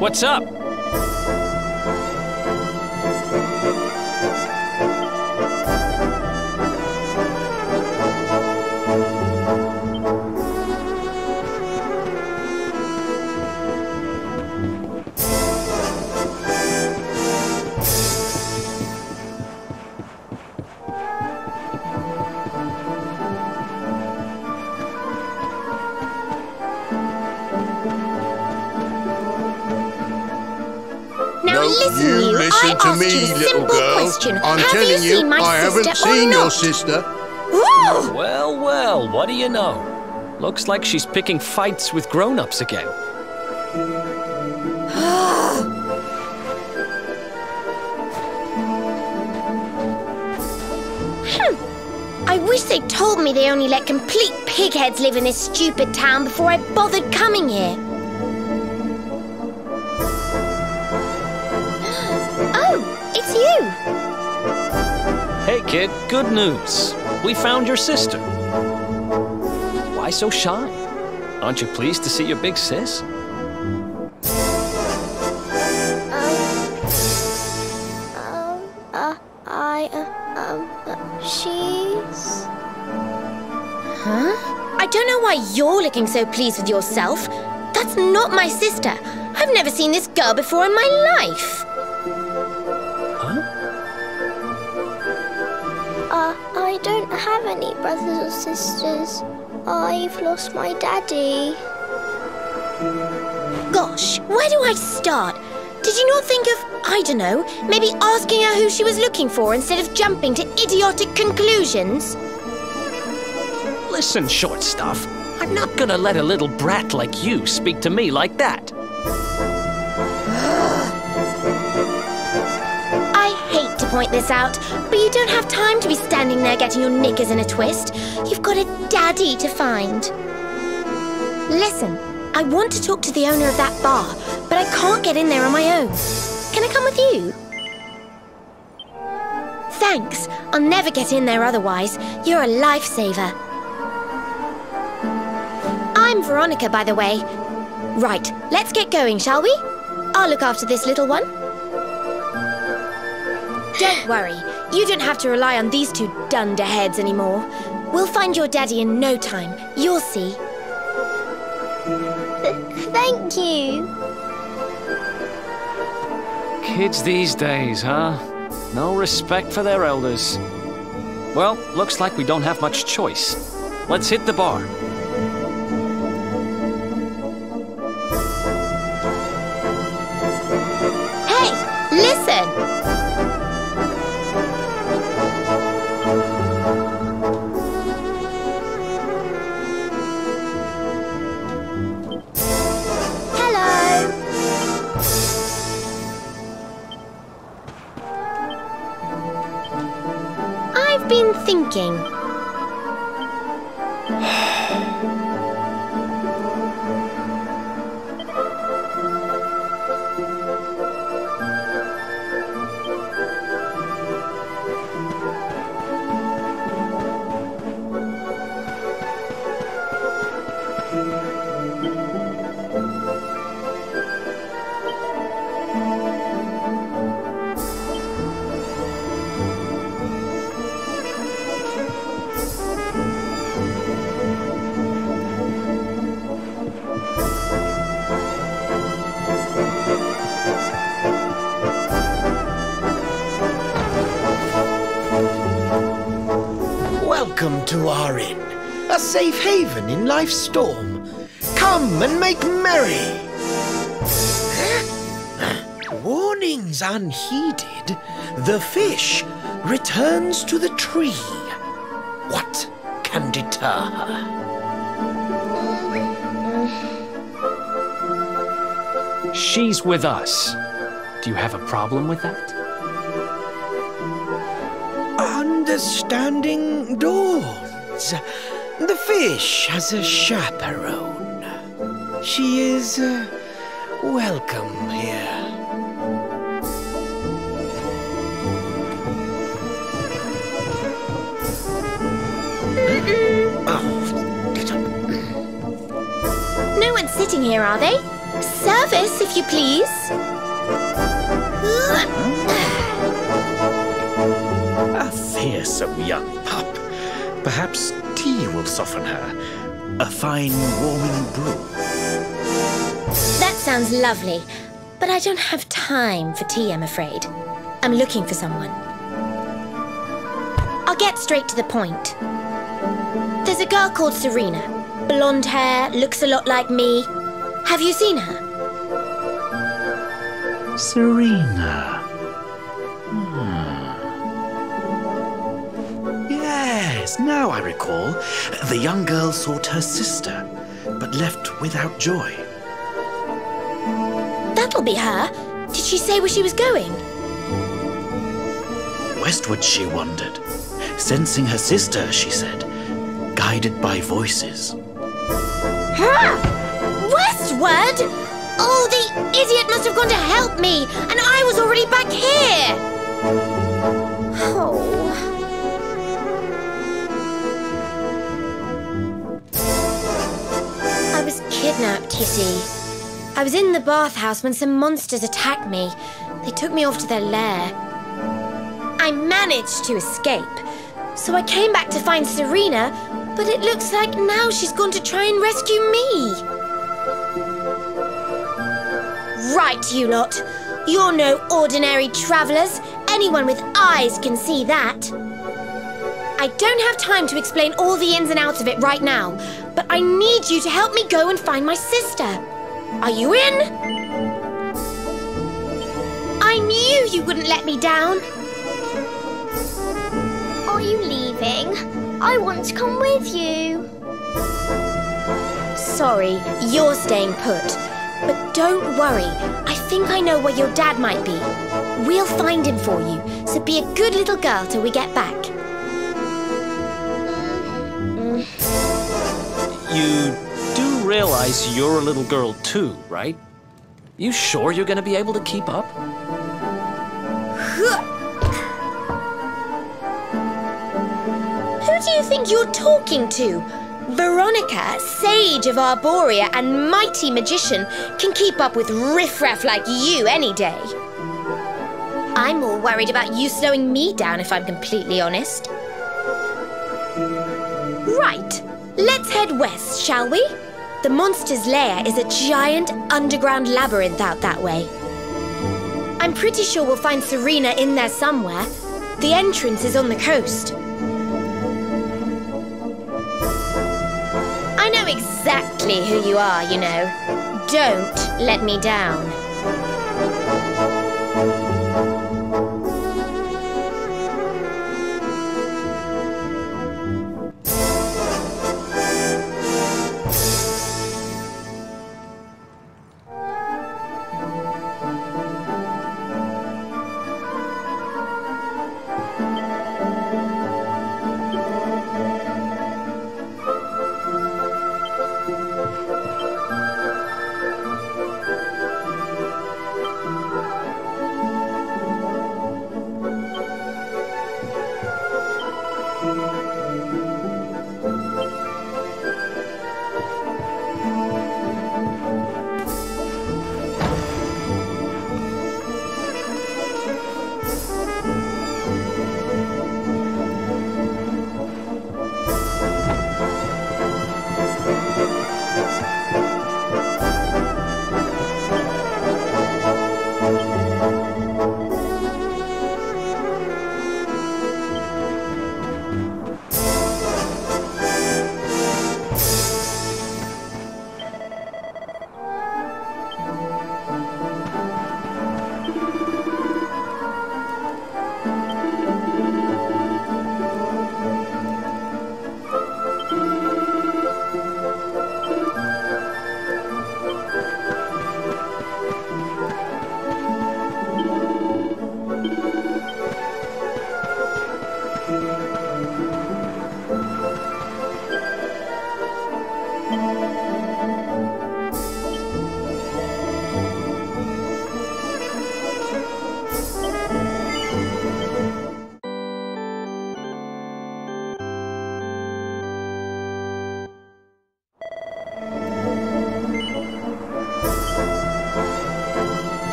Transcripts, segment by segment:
What's up? I'm telling you, I haven't seen your sister. Woo! Well, well, what do you know? Looks like she's picking fights with grown-ups again. I wish they'd told me they only let complete pigheads live in this stupid town before I bothered coming here. Hey kid, good news. We found your sister. Why so shy? Aren't you pleased to see your big sis? She's... Huh? I don't know why you're looking so pleased with yourself. That's not my sister. I've never seen this girl before in my life. I don't have any brothers or sisters. I've lost my daddy. Gosh, where do I start? Did you not think of, I don't know, maybe asking her who she was looking for instead of jumping to idiotic conclusions? Listen, short stuff. I'm not gonna let a little brat like you speak to me like that. Point this out, but you don't have time to be standing there getting your knickers in a twist. You've got a daddy to find. Listen, I want to talk to the owner of that bar, but I can't get in there on my own. Can I come with you? Thanks. I'll never get in there otherwise. You're a lifesaver. I'm Veronica, by the way. Right, let's get going, shall we? I'll look after this little one. Don't worry, you don't have to rely on these two dunderheads anymore. We'll find your daddy in no time, you'll see. Thank you. Kids these days, huh? No respect for their elders. Well, looks like we don't have much choice. Let's hit the bar. Hey, listen! Thinking. Welcome to our inn, a safe haven in life's storm. Come and make merry. Warnings unheeded, the fish returns to the tree. What can deter her? She's with us. Do you have a problem with that? Understanding doors. The fish has a chaperone. She is welcome here. No waiting here, are they? Service, if you please. A fearsome young pup. Perhaps tea will soften her. A fine warming brew. That sounds lovely, but I don't have time for tea, I'm afraid. I'm looking for someone. I'll get straight to the point. There's a girl called Serena. Blonde hair, looks a lot like me. Have you seen her? Serena. Yes, now I recall. The young girl sought her sister, but left without joy. That'll be her. Did she say where she was going? Westward she wandered. Sensing her sister, she said, guided by voices. Westward? Oh, the idiot must have gone to help me, and I was already back here. Oh. I was kidnapped, Kitty. I was in the bathhouse when some monsters attacked me. They took me off to their lair. I managed to escape, so I came back to find Serena, but it looks like now she's gone to try and rescue me. Right, you lot. You're no ordinary travellers. Anyone with eyes can see that. I don't have time to explain all the ins and outs of it right now, but I need you to help me go and find my sister. Are you in? I knew you wouldn't let me down. Are you leaving? I want to come with you. Sorry, you're staying put. But don't worry, I think I know where your dad might be. We'll find him for you, so be a good little girl till we get back. You do realize you're a little girl too, right? You sure you're going to be able to keep up? Who do you think you're talking to? Veronica, sage of Arborea and mighty magician, can keep up with riffraff like you any day. I'm more worried about you slowing me down, if I'm completely honest. Right, let's head west, shall we? The monster's lair is a giant underground labyrinth out that way. I'm pretty sure we'll find Serena in there somewhere. The entrance is on the coast. Exactly who you are, you know. Don't let me down.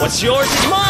What's yours is mine!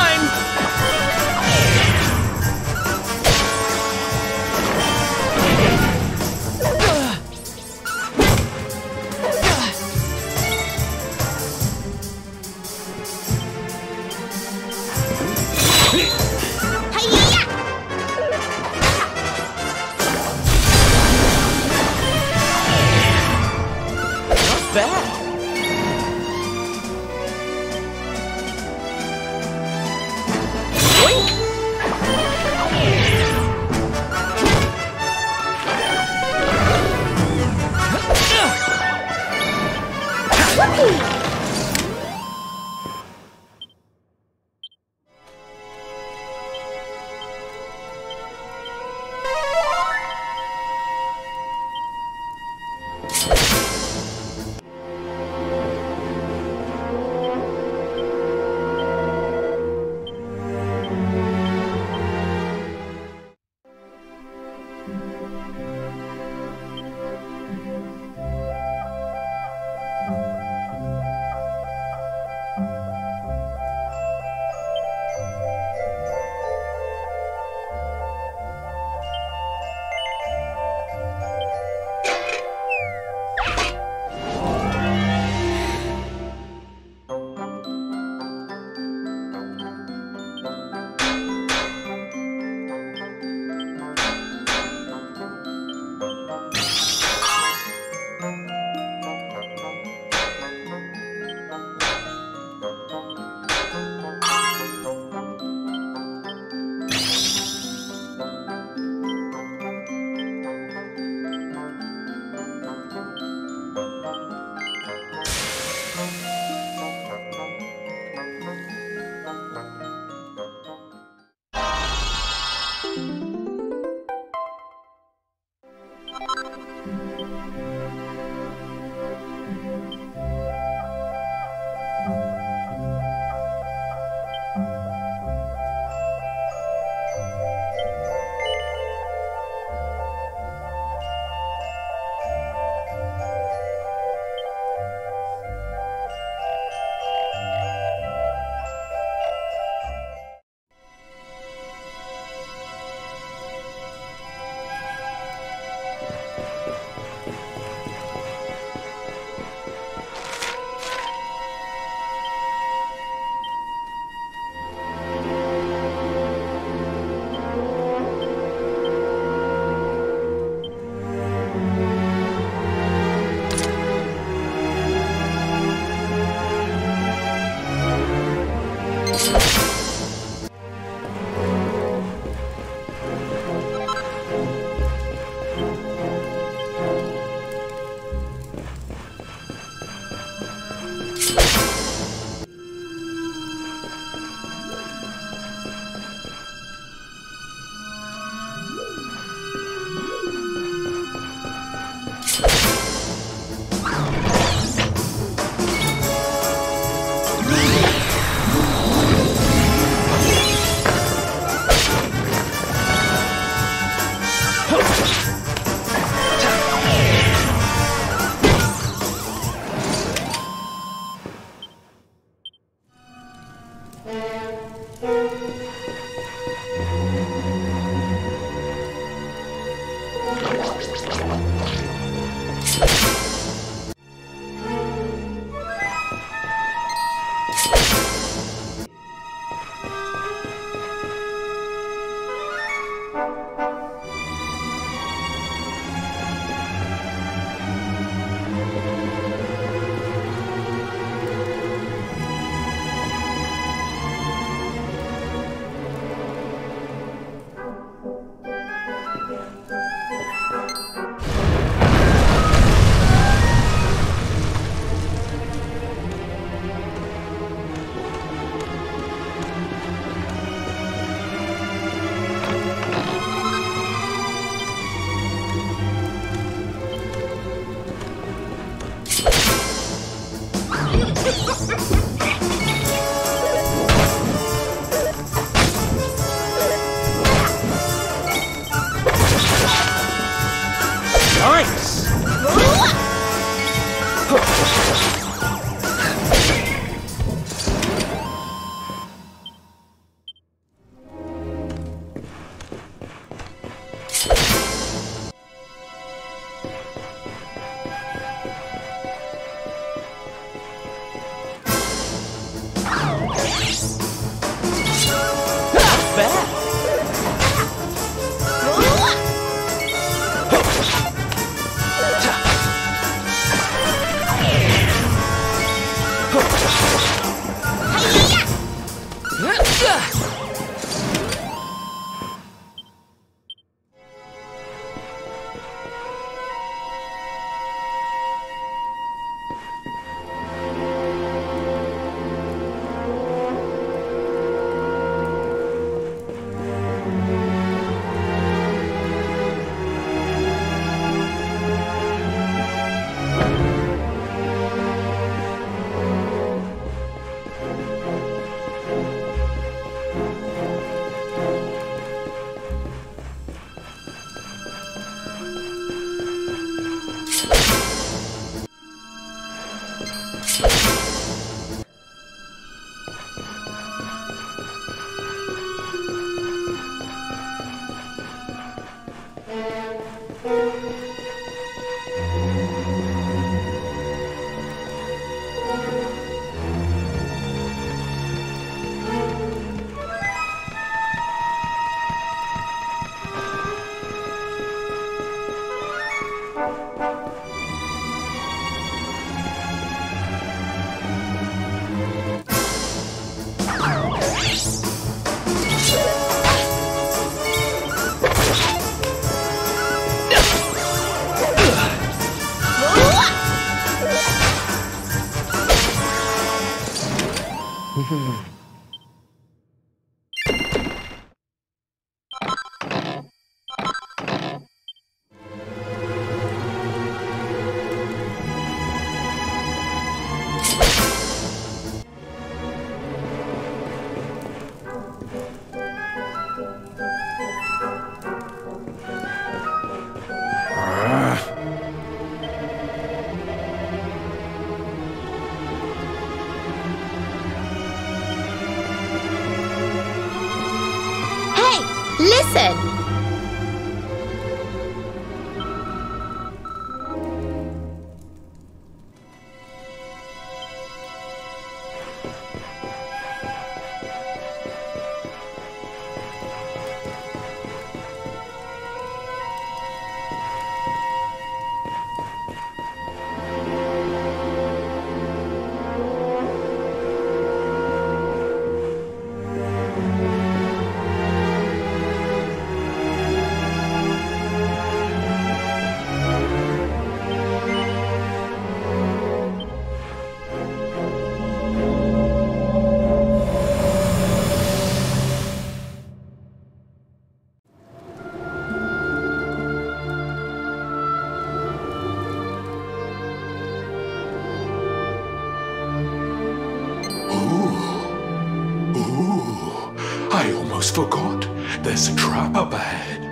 Forgot there's a trap up ahead.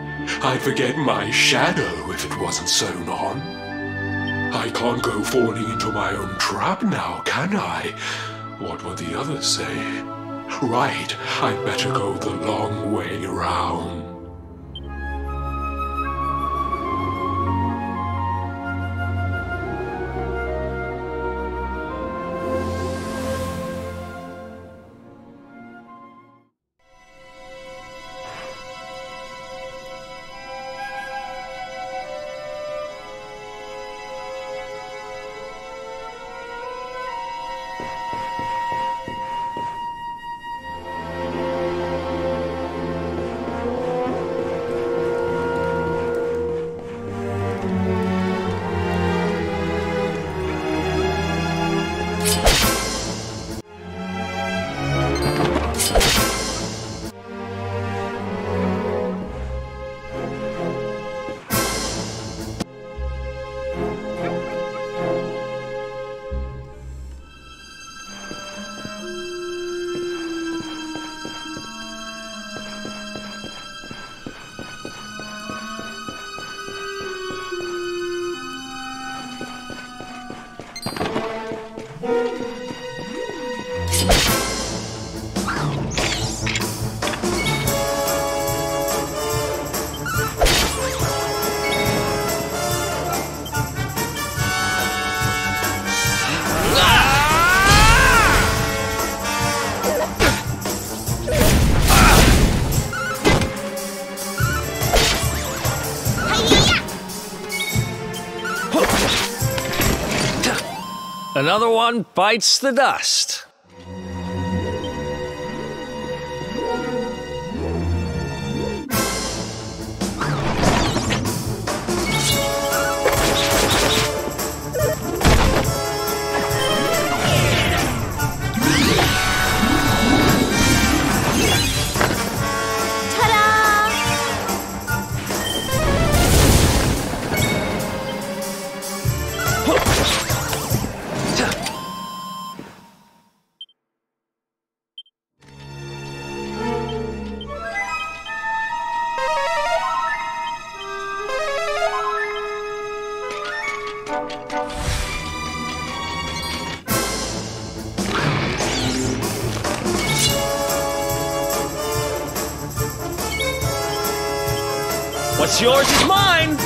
I'd forget my shadow if it wasn't sewn on. I can't go falling into my own trap now, can I? What would the others say? Right, I'd better go the long way round. Another one bites the dust. What's yours is mine!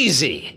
easy.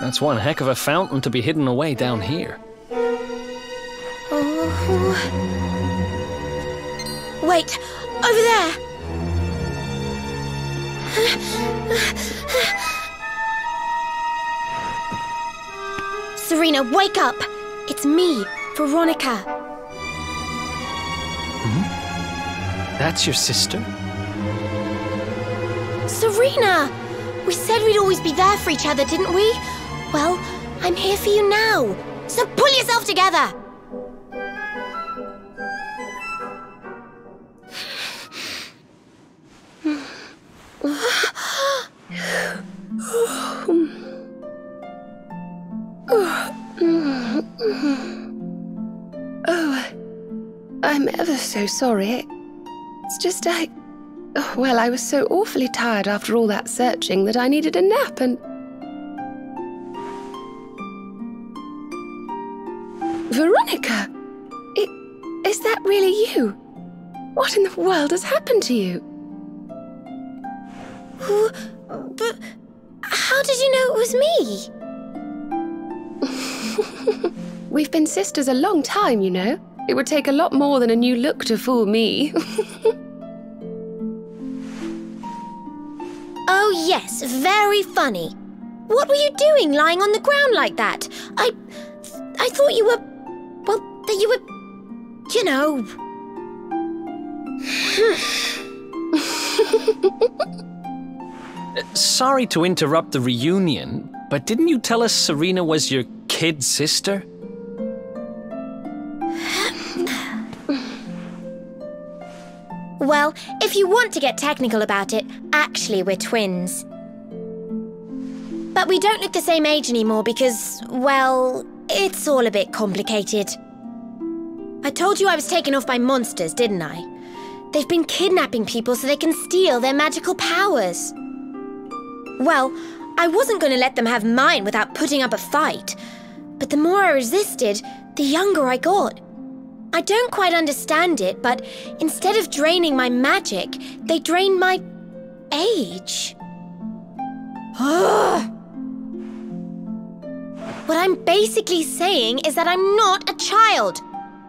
That's one heck of a fountain to be hidden away down here. Oh. Wait, over there! Serena, wake up! It's me, Veronica. Hmm? That's your sister? Serena! We said we'd always be there for each other, didn't we? Well, I'm here for you now, so pull yourself together! Oh, I'm ever so sorry. It's just well, I was so awfully tired after all that searching that I needed a nap and... Veronica! Is that really you? What in the world has happened to you? But how did you know it was me? We've been sisters a long time, you know. It would take a lot more than a new look to fool me. Oh yes, very funny. What were you doing lying on the ground like that? I thought you were... well, that you were... you know... Sorry to interrupt the reunion, but didn't you tell us Serena was your kid sister? Well, if you want to get technical about it, actually we're twins. But we don't look the same age anymore because, well... it's all a bit complicated. I told you I was taken off by monsters, didn't I? They've been kidnapping people so they can steal their magical powers. Well, I wasn't going to let them have mine without putting up a fight. But the more I resisted, the younger I got. I don't quite understand it, but instead of draining my magic, they drained my... age. Ugh! What I'm basically saying is that I'm not a child.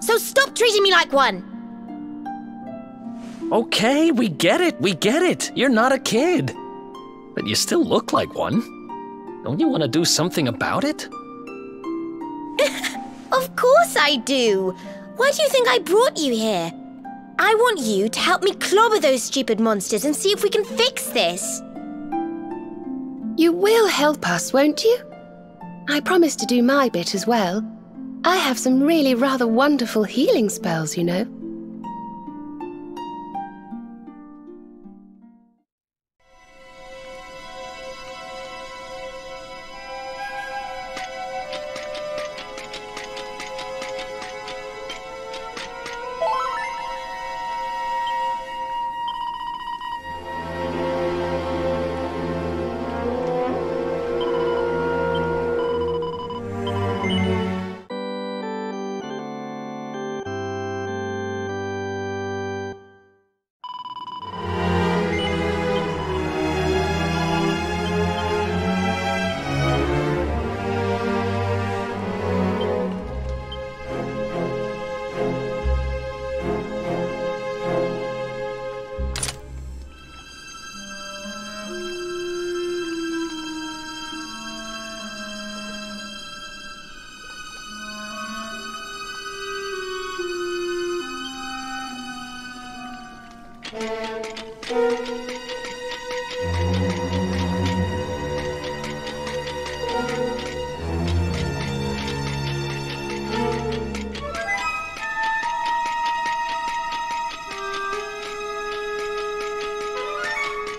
So stop treating me like one. Okay, we get it, we get it. You're not a kid. But you still look like one. Don't you want to do something about it? Of course I do. Why do you think I brought you here? I want you to help me clobber those stupid monsters and see if we can fix this. You will help us, won't you? I promise to do my bit as well. I have some really rather wonderful healing spells, you know.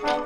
Are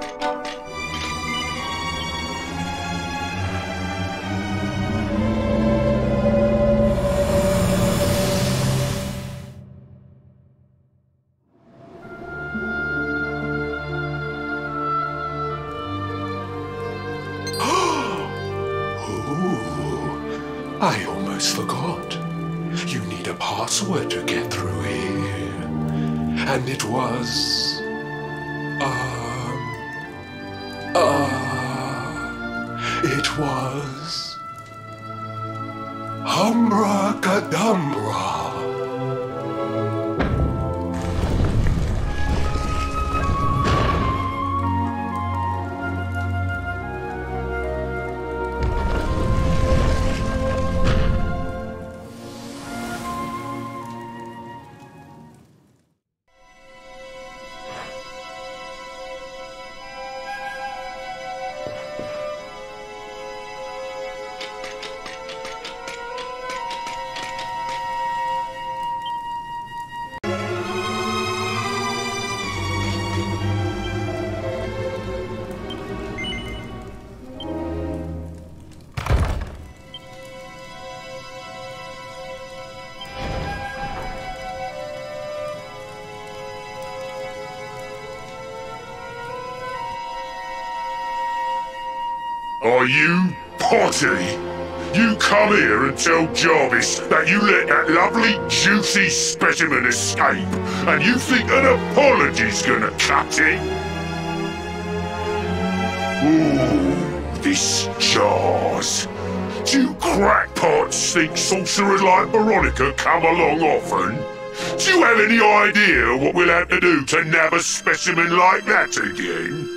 you potty? You come here and tell Jarvis that you let that lovely, juicy specimen escape, and you think an apology's gonna cut it? Ooh, this jars. Do you crackpots think sorcerers like Veronica come along often? Do you have any idea what we'll have to do to nab a specimen like that again?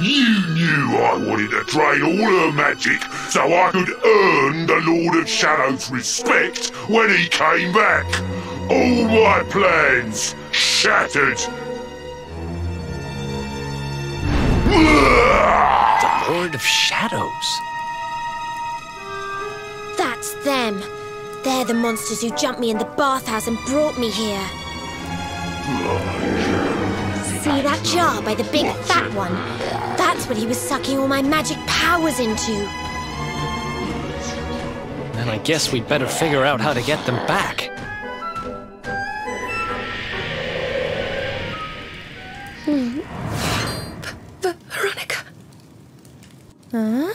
You knew I wanted to drain all her magic so I could earn the Lord of Shadows' respect when he came back. All my plans shattered. The Lord of Shadows? That's them. They're the monsters who jumped me in the bathhouse and brought me here. See that jar by the big fat one? That's what he was sucking all my magic powers into. Then I guess we'd better figure out how to get them back. Veronica. Huh?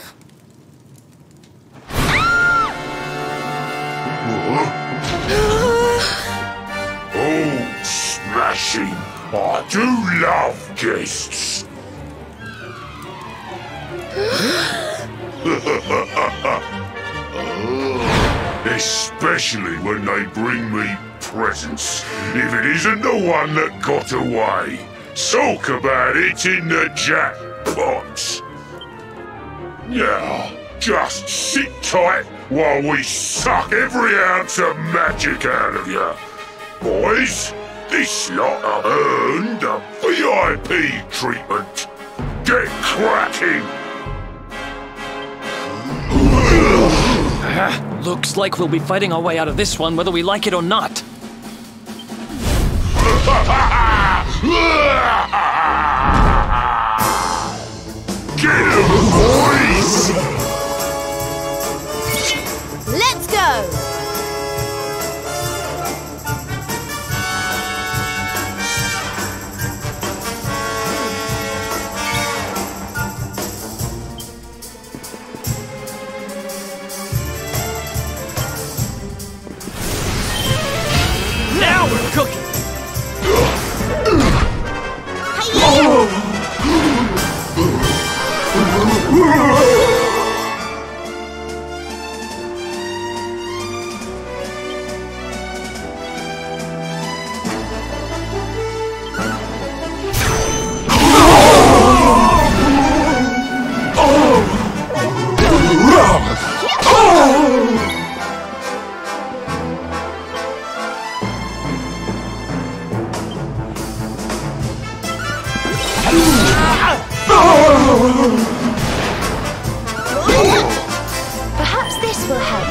Oh, smashing. I do love guests. Especially when they bring me presents, if it isn't the one that got away. Talk about it in the jackpot. Now, just sit tight while we suck every ounce of magic out of you. Boys, this lot have earned a VIP treatment. Get cracking! Looks like we'll be fighting our way out of this one, whether we like it or not. Get 'em, boys! Let's go! Perhaps this will help.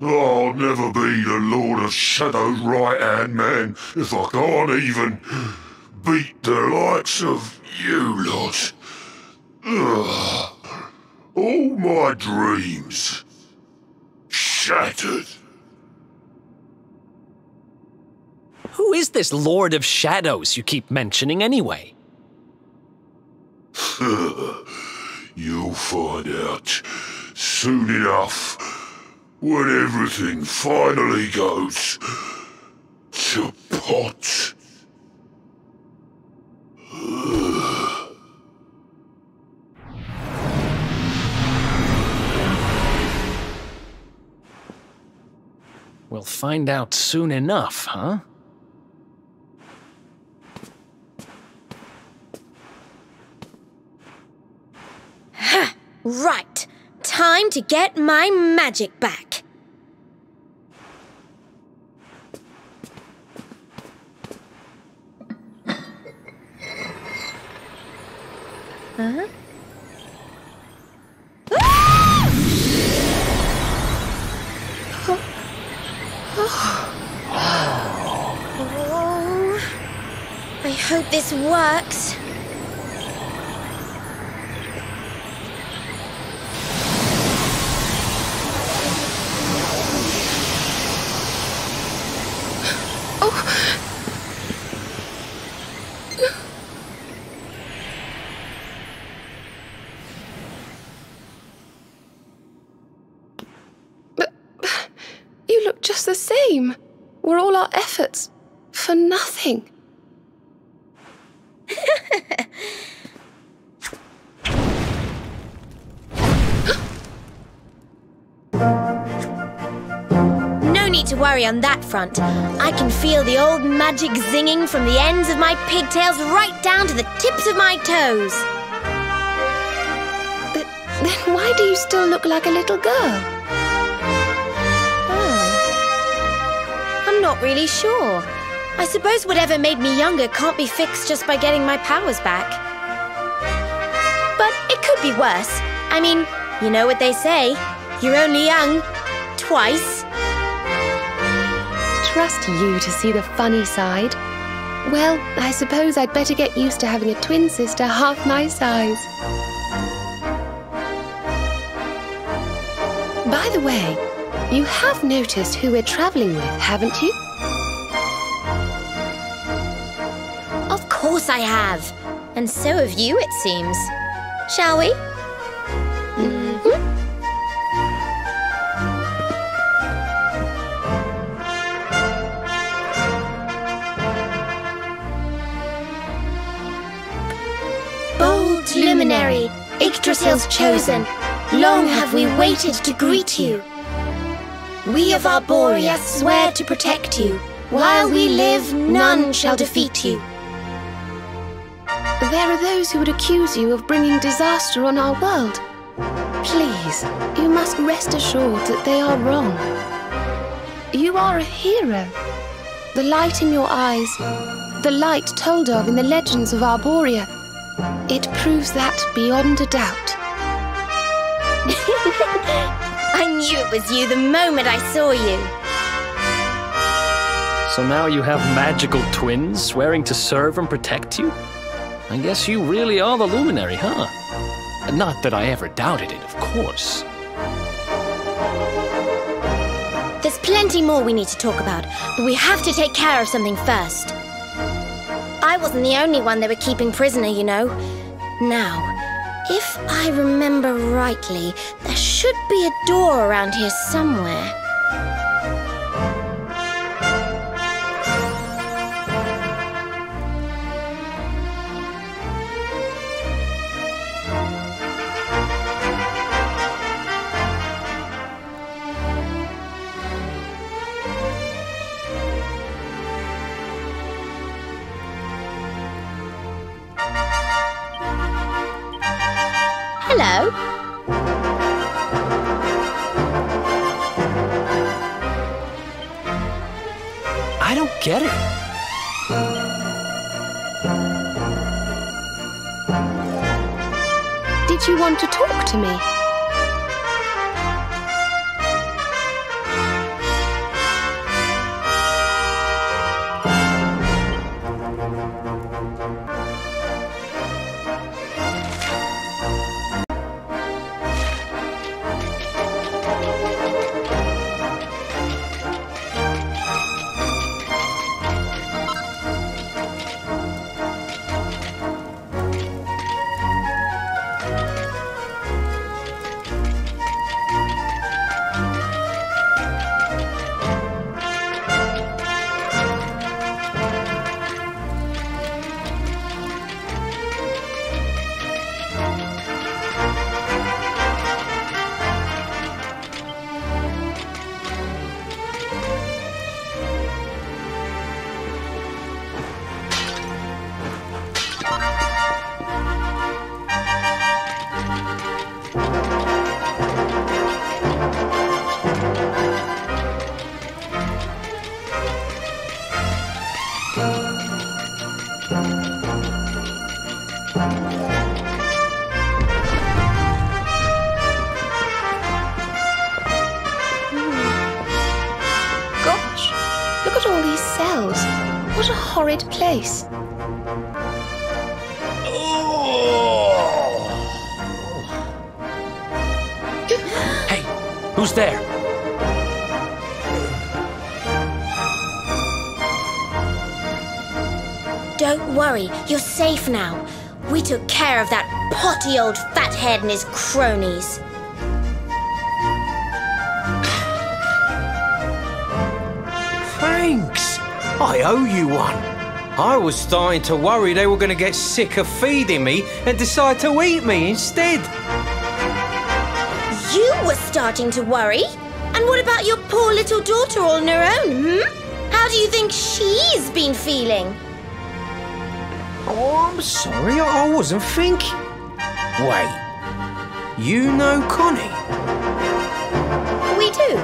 I'll never be the Lord of Shadows' right-hand man if I can't even beat the likes of you lot. Ugh. All my dreams shattered. Who is this Lord of Shadows you keep mentioning anyway? You'll find out soon enough when everything finally goes to pot. We'll find out soon enough, huh? Right. Time to get my magic back. Huh? Oh, I hope this works. Were all our efforts for nothing? No need to worry on that front. I can feel the old magic zinging from the ends of my pigtails right down to the tips of my toes. But then why do you still look like a little girl? Not really sure. I suppose whatever made me younger can't be fixed just by getting my powers back. But it could be worse. I mean, you know what they say, you're only young twice. Trust you to see the funny side. Well, I suppose I'd better get used to having a twin sister half my size. By the way, you have noticed who we're traveling with, haven't you? Of course I have. And so have you, it seems. Shall we? Mm-hmm. Bold Luminary, Yggdrasil's chosen, long have we waited to greet you. We of Arborea swear to protect you. While we live, none shall defeat you. There are those who would accuse you of bringing disaster on our world. Please, you must rest assured that they are wrong. You are a hero. The light in your eyes, the light told of in the legends of Arborea, it proves that beyond a doubt. I knew it was you the moment I saw you. So now you have magical twins swearing to serve and protect you? I guess you really are the Luminary, huh? Not that I ever doubted it, of course. There's plenty more we need to talk about, but we have to take care of something first. I wasn't the only one they were keeping prisoner, you know. Now, if I remember rightly, there should be a door around here somewhere. Hello? I don't get it. Did you want to talk to me? horrid place. Oh. Hey, who's there? Don't worry, you're safe now. We took care of that potty old fathead and his cronies. Thanks! I owe you one. I was starting to worry they were going to get sick of feeding me and decide to eat me instead. You were starting to worry? And what about your poor little daughter all on her own, hmm? How do you think she's been feeling? Oh, I'm sorry, I wasn't thinking. Wait, you know Connie? We do.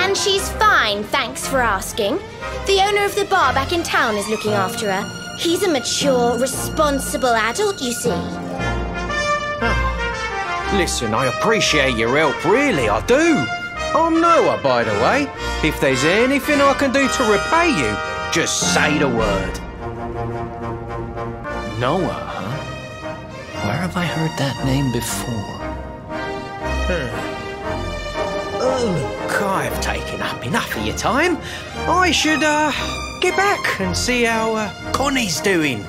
And she's fine, thanks for asking. The owner of the bar back in town is looking after her. He's a mature, responsible adult, you see. Oh. Listen, I appreciate your help, really, I do. I'm Noah, by the way. If there's anything I can do to repay you, just say the word. Noah, huh? Where have I heard that name before? Look, I've taken up enough of your time. I should, get back and see how, Connie's doing.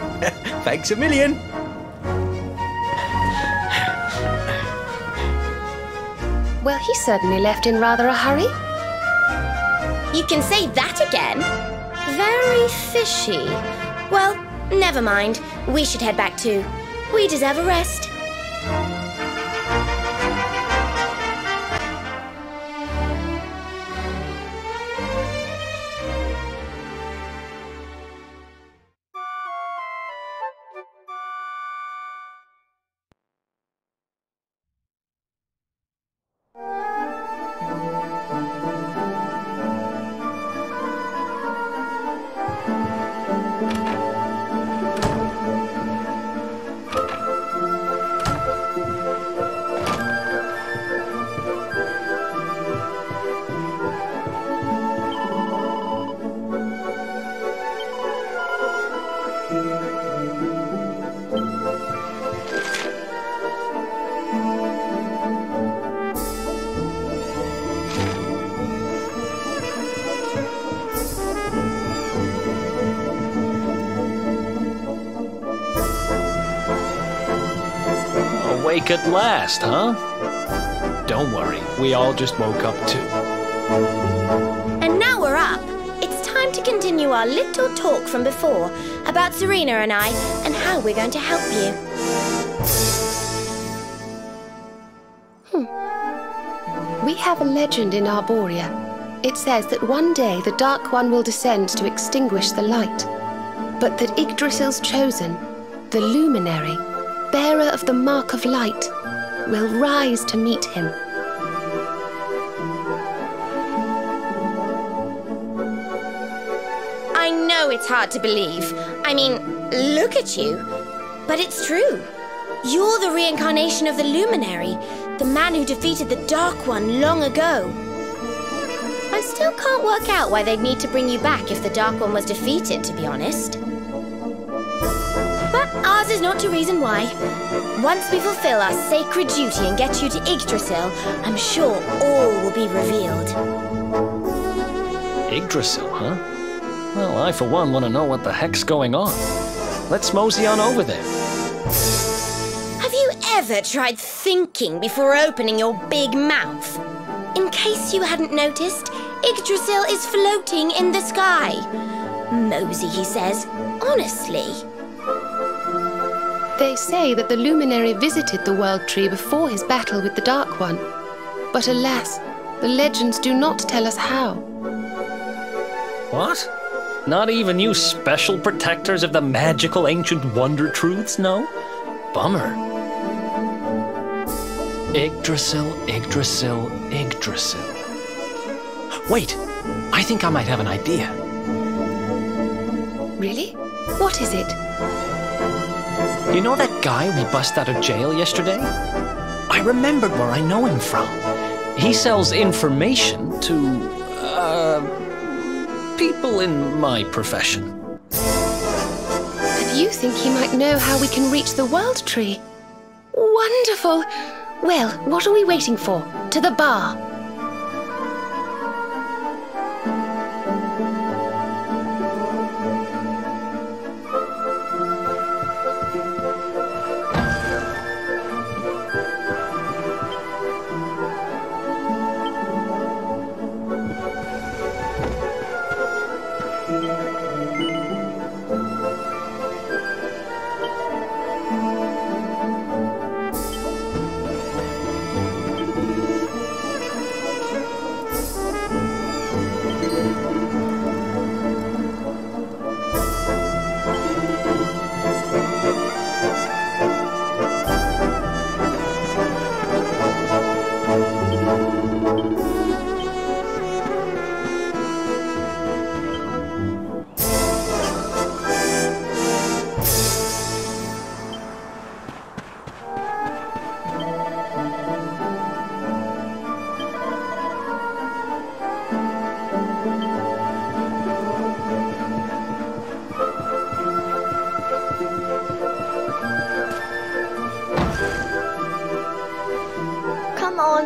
Thanks a million. Well, he certainly left in rather a hurry. You can say that again. Very fishy. Well, never mind. We should head back too. We deserve a rest. Awake at last, huh? Don't worry, we all just woke up too. And now we're up. It's time to continue our little talk from before about Serena and I and how we're going to help you. We have a legend in Arborea. It says that one day the Dark One will descend to extinguish the light, but that Yggdrasil's chosen, the Luminary, bearer of the mark of light, will rise to meet him. I know it's hard to believe. I mean, look at you. But it's true. You're the reincarnation of the Luminary, the man who defeated the Dark One long ago. I still can't work out why they'd need to bring you back if the Dark One was defeated, to be honest. Ours is not to reason why. Once we fulfill our sacred duty and get you to Yggdrasil, I'm sure all will be revealed. Yggdrasil, huh? Well, I for one want to know what the heck's going on. Let's mosey on over there. Have you ever tried thinking before opening your big mouth? In case you hadn't noticed, Yggdrasil is floating in the sky. Mosey, he says. Honestly. They say that the Luminary visited the World Tree before his battle with the Dark One. But alas, the legends do not tell us how. What? Not even you special protectors of the magical ancient wonder truths, no? Bummer. Yggdrasil, Yggdrasil, Yggdrasil. Wait, I think I might have an idea. Really? What is it? You know that guy we bust out of jail yesterday? I remembered where I know him from. He sells information to, people in my profession. You think he might know how we can reach the World Tree? Wonderful! Well, what are we waiting for? To the bar!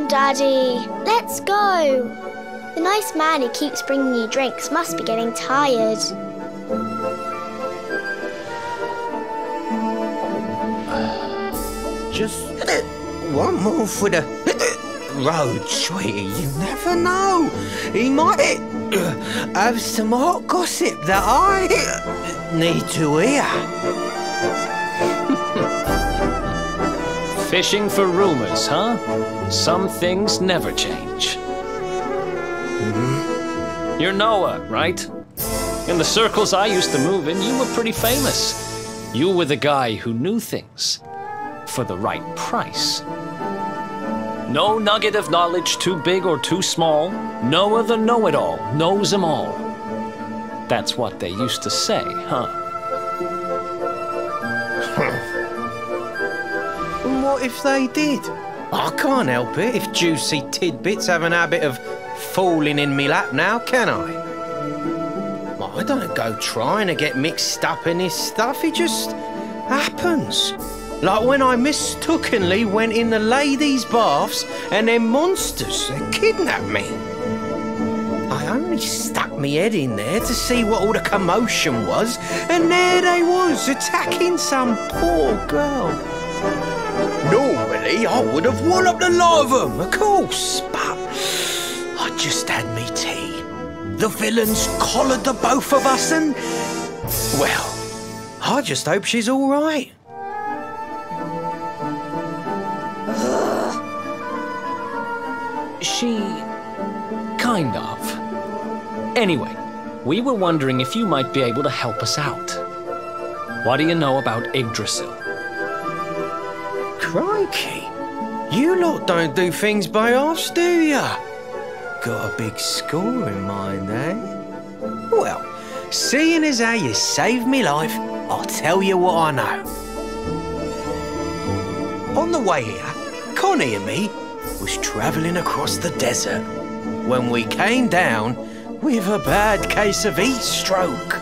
Daddy, let's go! The nice man who keeps bringing you drinks must be getting tired. Just one more for the road, sweetie. You never know. He might have some hot gossip that I need to hear. Fishing for rumours, huh? Some things never change. Mm-hmm. You're Noah, right? In the circles I used to move in, you were pretty famous. You were the guy who knew things for the right price. No nugget of knowledge too big or too small. Noah the know-it-all knows them all. That's what they used to say, huh? And what if they did? I can't help it if juicy tidbits have an habit of falling in me lap now, can I? Well, I don't go trying to get mixed up in this stuff, it just happens. Like when I mistakenly went in the ladies' baths and them monsters that kidnapped me. I only stuck me head in there to see what all the commotion was, and there they was, attacking some poor girl. Normally, I would have walloped the lot of them, of course, but I just had me tea. The villains collared the both of us and, well, I just hope she's all right. She... kind of. Anyway, we were wondering if you might be able to help us out. What do you know about Yggdrasil? Crikey, you lot don't do things by halves, do ya? Got a big score in mind, eh? Well, seeing as how you saved me life, I'll tell you what I know. On the way here, Connie and me was travelling across the desert when we came down with a bad case of heat stroke.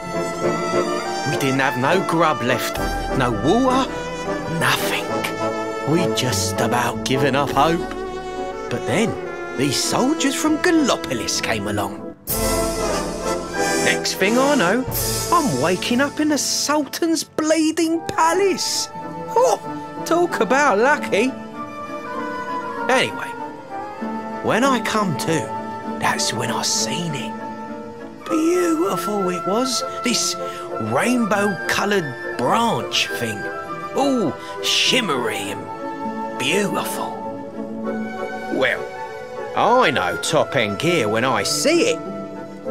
We didn't have no grub left, no water, nothing. We'd just about given up hope. But then, these soldiers from Galopolis came along. Next thing I know, I'm waking up in the Sultan's Bleeding Palace. Oh, talk about lucky. Anyway, when I come to, that's when I seen it. Beautiful it was, this rainbow-coloured branch thing. All shimmery and beautiful. Well, I know top-end gear when I see it.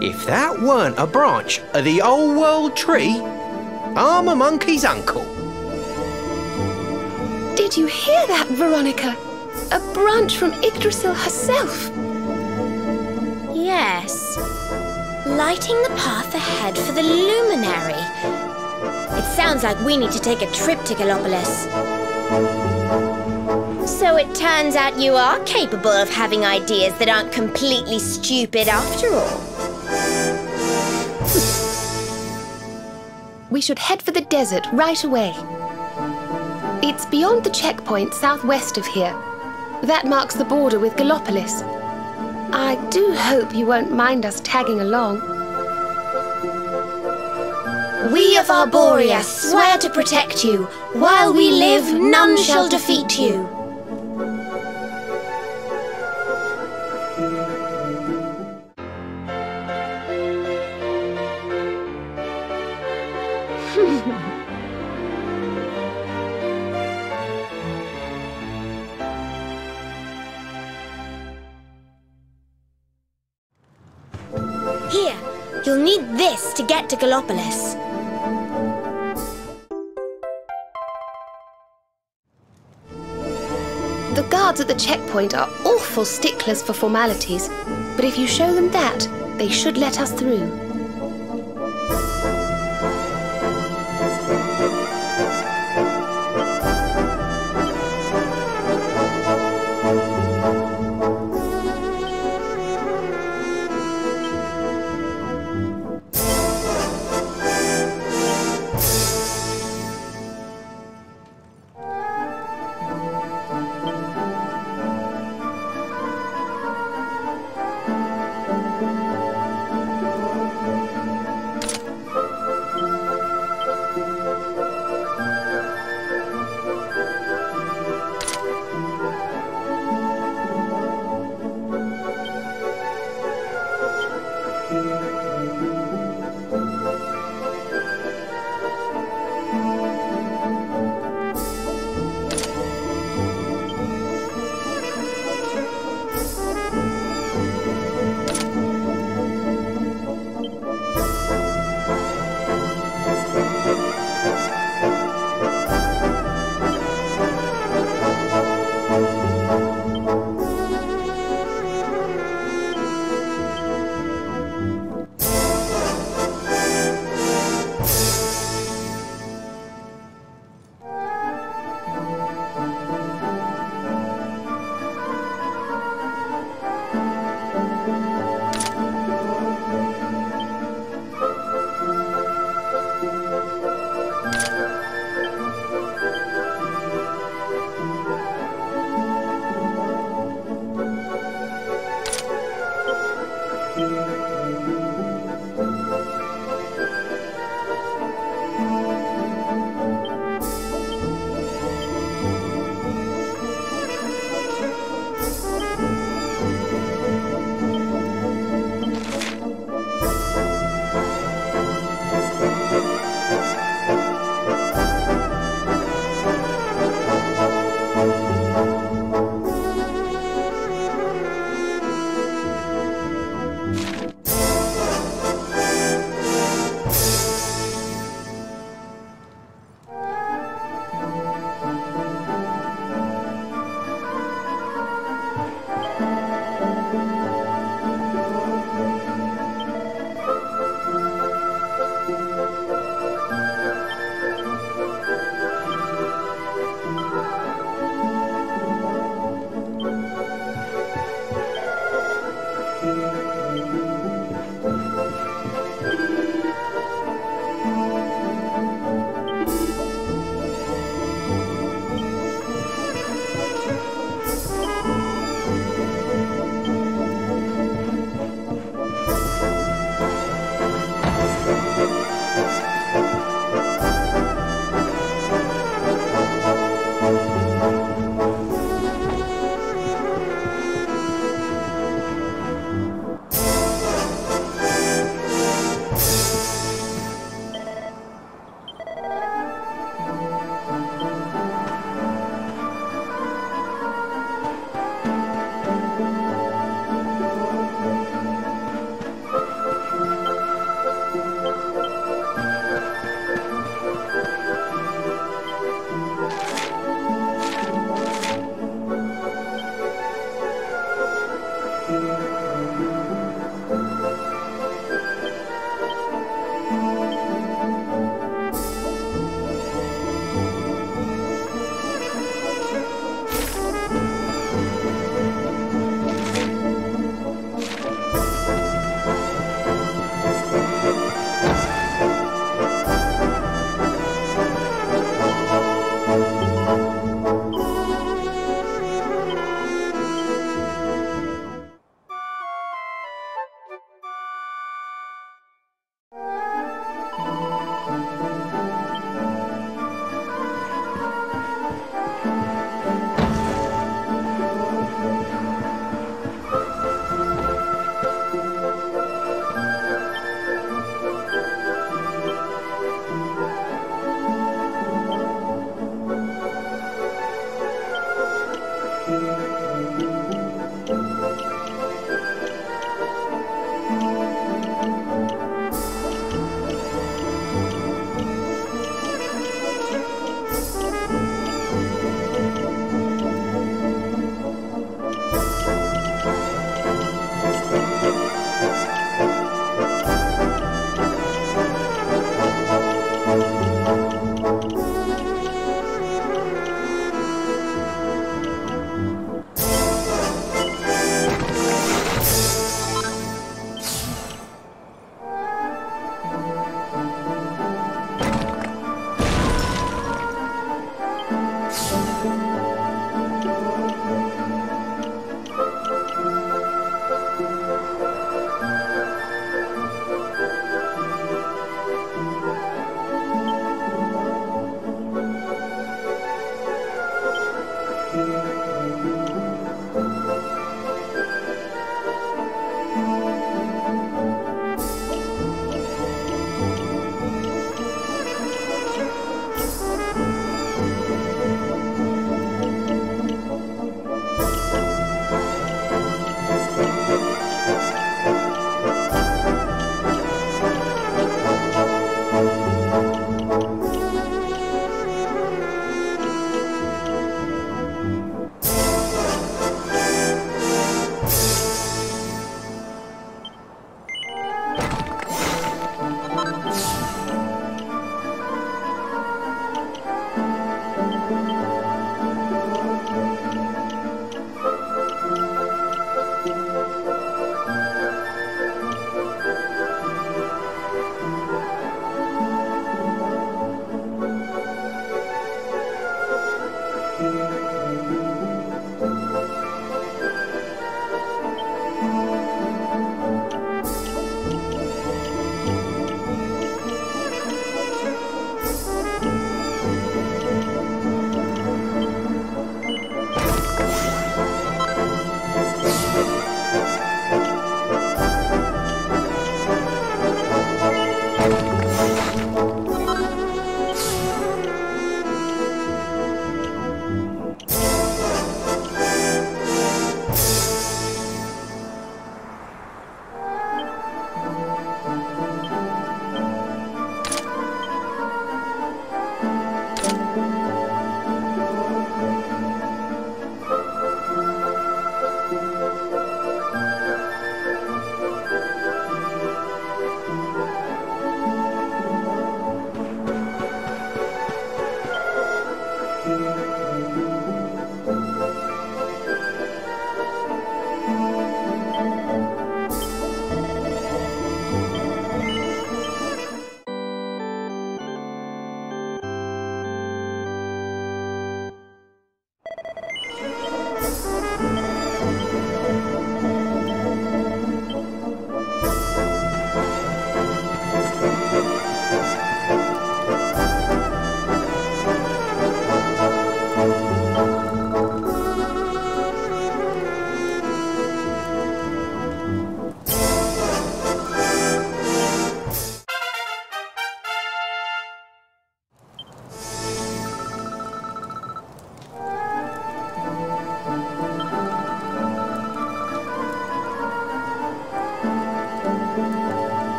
If that weren't a branch of the old World Tree, I'm a monkey's uncle. Did you hear that, Veronica? A branch from Yggdrasil herself. Yes. Lighting the path ahead for the Luminary. It sounds like we need to take a trip to Galopolis. So it turns out you are capable of having ideas that aren't completely stupid after all. We should head for the desert right away. It's beyond the checkpoint southwest of here. That marks the border with Galopolis. I do hope you won't mind us tagging along. We of Arborea swear to protect you. While we live, none shall defeat you. Here, you'll need this to get to Galopolis. The guards at the checkpoint are awful sticklers for formalities, but if you show them that, they should let us through.